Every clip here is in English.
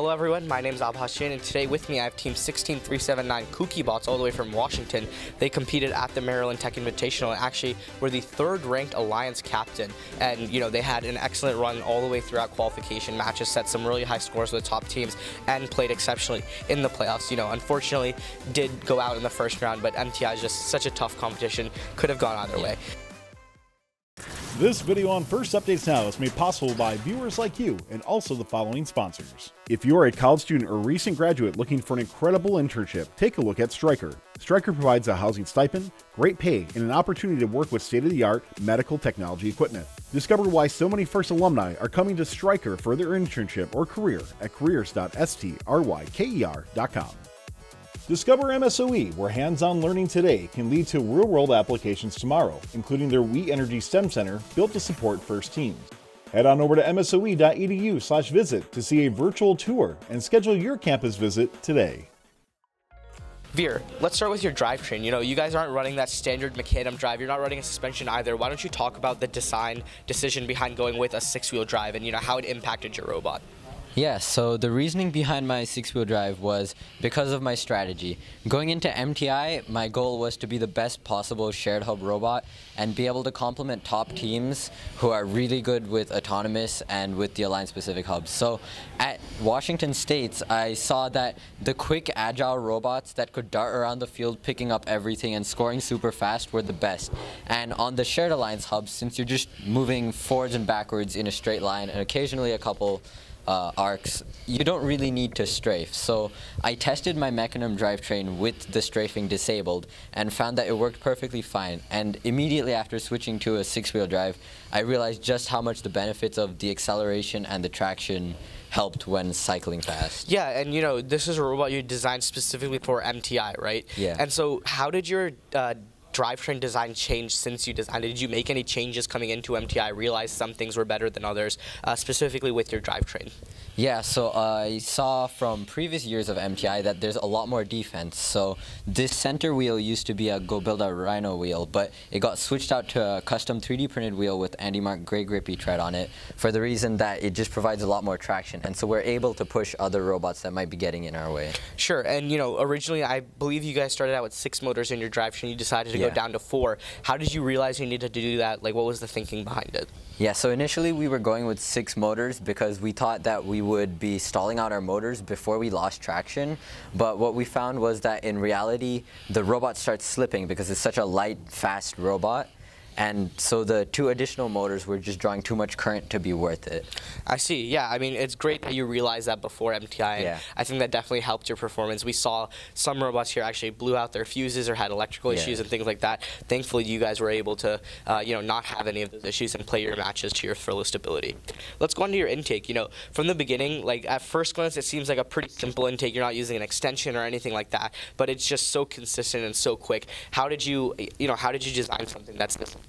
Hello everyone, my name is Abhashin, and today with me I have Team 16379 Kookie Bots all the way from Washington. They competed at the Maryland Tech Invitational and actually were the third-ranked Alliance captain. And you know, they had an excellent run all the way throughout qualification matches, set some really high scores with the top teams, and played exceptionally in the playoffs. You know, unfortunately, did go out in the first round, but MTI is just such a tough competition, could have gone either way. This video on First Updates Now is made possible by viewers like you and also the following sponsors. If you're a college student or recent graduate looking for an incredible internship, take a look at Stryker. Stryker provides a housing stipend, great pay, and an opportunity to work with state-of-the-art medical technology equipment. Discover why so many FIRST alumni are coming to Stryker for their internship or career at careers.stryker.com. Discover MSOE, where hands-on learning today can lead to real-world applications tomorrow, including their We Energy STEM Center, built to support FIRST teams. Head on over to msoe.edu/visit to see a virtual tour and schedule your campus visit today. Veer, let's start with your drivetrain. You know, you guys aren't running that standard macadam drive. You're not running a suspension either. Why don't you talk about the design decision behind going with a six-wheel drive and, you know, how it impacted your robot? Yeah, so the reasoning behind my six-wheel drive was because of my strategy. Going into MTI, my goal was to be the best possible shared hub robot and be able to complement top teams who are really good with autonomous and with the Alliance-specific hubs. So at Washington State's, I saw that the quick, agile robots that could dart around the field picking up everything and scoring super fast were the best. And on the shared Alliance hubs, since you're just moving forwards and backwards in a straight line and occasionally a couple arcs, you don't really need to strafe. So I tested my Mechanum drivetrain with the strafing disabled and found that it worked perfectly fine. And immediately after switching to a six-wheel drive, I realized just how much the benefits of the acceleration and the traction helped when cycling fast. Yeah, and you know, this is a robot you designed specifically for MTI, right? Yeah. And so how did your drivetrain design changed since you designed it? Did you make any changes coming into MTI, realize some things were better than others, specifically with your drivetrain? Yeah, so I saw from previous years of MTI that there's a lot more defense. So this center wheel used to be a Go-Bilda Rhino wheel, but it got switched out to a custom 3D printed wheel with Andy Mark Gray Grippy tread on it for the reason that it just provides a lot more traction. And so we're able to push other robots that might be getting in our way. Sure, and you know, originally I believe you guys started out with 6 motors in your drivetrain. You decided to go down to 4. How did you realize you needed to do that? Like, what was the thinking behind it? Yeah, so initially we were going with 6 motors because we thought that we would be stalling out our motors before we lost traction. But what we found was that in reality, the robot starts slipping because it's such a light, fast robot. And so the 2 additional motors were just drawing too much current to be worth it. I see, yeah. I mean, it's great that you realized that before MTI. Yeah. I think that definitely helped your performance. We saw some robots here actually blew out their fuses or had electrical issues and things like that. Thankfully, you guys were able to you know, not have any of those issues and play your matches to your full stability. Let's go on to your intake. You know, from the beginning, like at first glance, it seems like a pretty simple intake. You're not using an extension or anything like that, but it's just so consistent and so quick. How did you, how did you design something that's this efficient?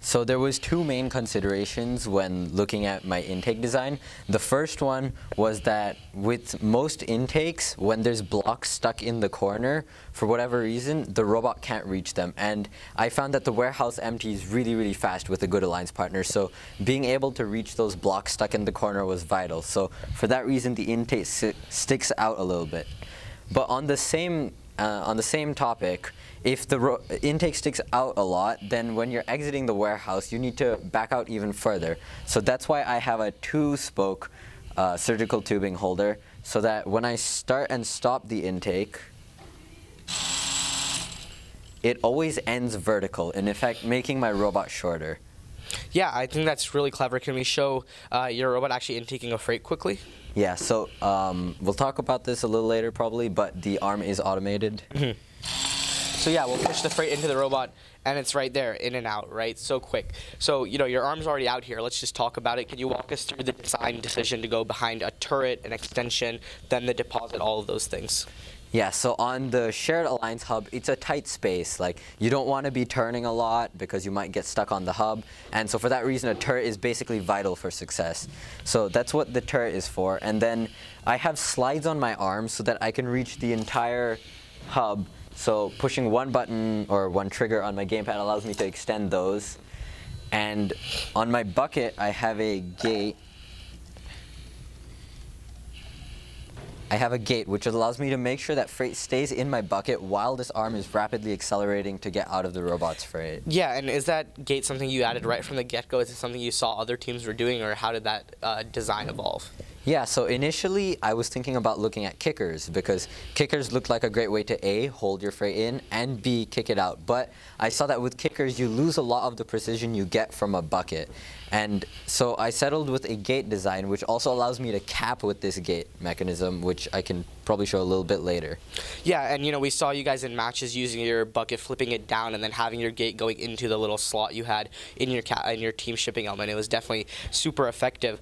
So there was 2 main considerations when looking at my intake design. The first one was that with most intakes, when there's blocks stuck in the corner, for whatever reason, the robot can't reach them. And I found that the warehouse empties really, really fast with a good alliance partner. So being able to reach those blocks stuck in the corner was vital. So for that reason, the intake sticks out a little bit. But on the same topic, if the intake sticks out a lot, then when you're exiting the warehouse, you need to back out even further. So that's why I have a 2-spoke surgical tubing holder, so that when I start and stop the intake, it always ends vertical, in effect making my robot shorter. Yeah, I think that's really clever. Can we show your robot actually intaking a freight quickly? Yeah, so we'll talk about this a little later probably, but the arm is automated. Mm-hmm. So yeah, we'll push the freight into the robot, and it's right there, in and out, right? So quick. So, you know, your arm's already out here. Let's just talk about it. Can you walk us through the design decision to go behind a turret, an extension, then the deposit, all of those things? Yeah, so on the shared alliance hub, it's a tight space. Like, you don't want to be turning a lot because you might get stuck on the hub. And so for that reason, a turret is basically vital for success. So that's what the turret is for. And then I have slides on my arm so that I can reach the entire hub. So pushing one button or one trigger on my gamepad allows me to extend those. And on my bucket, I have a gate I have a gate which allows me to make sure that freight stays in my bucket while this arm is rapidly accelerating to get out of the robot's freight. Yeah, and is that gate something you added right from the get-go? Is it something you saw other teams were doing, or how did that design evolve? Yeah, so initially I was thinking about looking at kickers because kickers looked like a great way to A, hold your freight in, and B, kick it out. But I saw that with kickers you lose a lot of the precision you get from a bucket. And so I settled with a gate design which also allows me to cap with this gate mechanism, which I can probably show a little bit later. Yeah, and you know, we saw you guys in matches using your bucket, flipping it down, and then having your gate going into the little slot you had in your team shipping element. It was definitely super effective.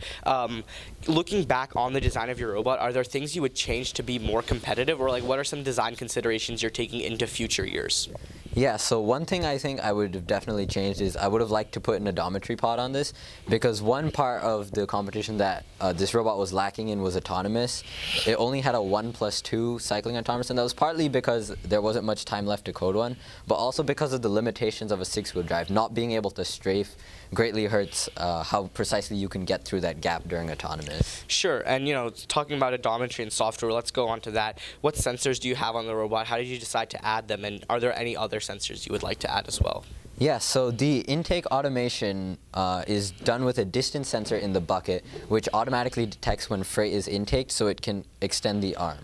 Looking back on the design of your robot, are there things you would change to be more competitive, or like what are some design considerations you're taking into future years? Yeah, so one thing I think I would have definitely changed is I would have liked to put an odometry pod on this, because one part of the competition that this robot was lacking in was autonomous. It only had a 1+2 cycling autonomous, and that was partly because there wasn't much time left to code one, but also because of the limitations of a 6-wheel drive. Not being able to strafe greatly hurts how precisely you can get through that gap during autonomous. Sure, and you know, talking about odometry and software, let's go on to that. What sensors do you have on the robot? How did you decide to add them, and are there any other sensors you would like to add as well? Yeah, so the intake automation is done with a distance sensor in the bucket, which automatically detects when freight is intaked so it can extend the arm.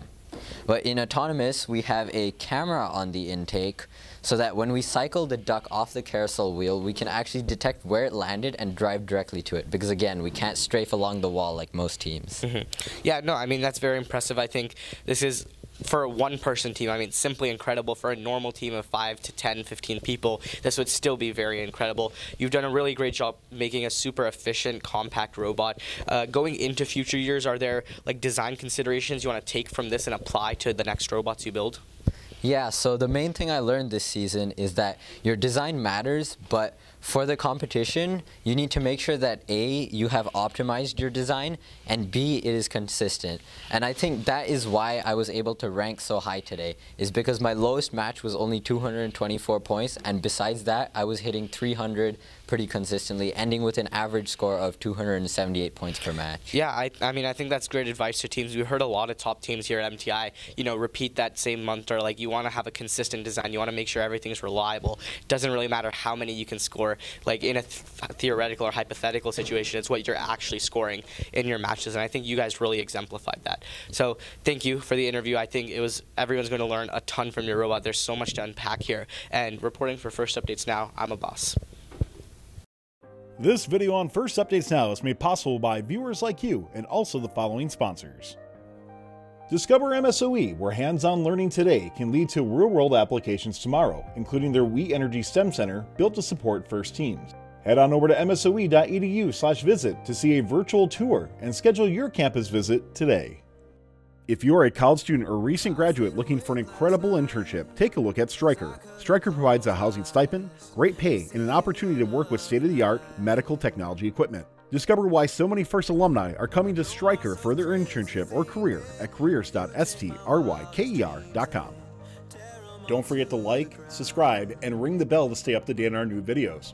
But in autonomous, we have a camera on the intake so that when we cycle the duck off the carousel wheel, we can actually detect where it landed and drive directly to it. Because again, we can't strafe along the wall like most teams. Mm-hmm. Yeah, no, I mean, that's very impressive. I think this is, for a one-person team, I mean, simply incredible. For a normal team of 5 to 10, 15 people, this would still be very incredible. You've done a really great job making a super efficient, compact robot. Going into future years, are there like design considerations you want to take from this and apply to the next robots you build? Yeah, so the main thing I learned this season is that your design matters, but for the competition, you need to make sure that A, you have optimized your design, and B, it is consistent. And I think that is why I was able to rank so high today, is because my lowest match was only 224 points, and besides that, I was hitting 300 pretty consistently, ending with an average score of 278 points per match. Yeah, I mean, I think that's great advice to teams. We heard a lot of top teams here at MTI, you know, repeat that same mantra, like you want to have a consistent design, you want to make sure everything's reliable. It doesn't really matter how many you can score, like in a theoretical or hypothetical situation, it's what you're actually scoring in your matches, and I think you guys really exemplified that. So thank you for the interview. I think it was, everyone's going to learn a ton from your robot. There's so much to unpack here, and reporting for First Updates Now, I'm Abbas. This video on First Updates Now is made possible by viewers like you and also the following sponsors. Discover MSOE, where hands-on learning today can lead to real-world applications tomorrow, including their We Energy STEM Center, built to support FIRST teams. Head on over to msoe.edu/visit to see a virtual tour and schedule your campus visit today. If you're a college student or recent graduate looking for an incredible internship, take a look at Stryker. Stryker provides a housing stipend, great pay, and an opportunity to work with state-of-the-art medical technology equipment. Discover why so many FIRST alumni are coming to Stryker for their internship or career at careers.stryker.com. Don't forget to like, subscribe, and ring the bell to stay up to date on our new videos.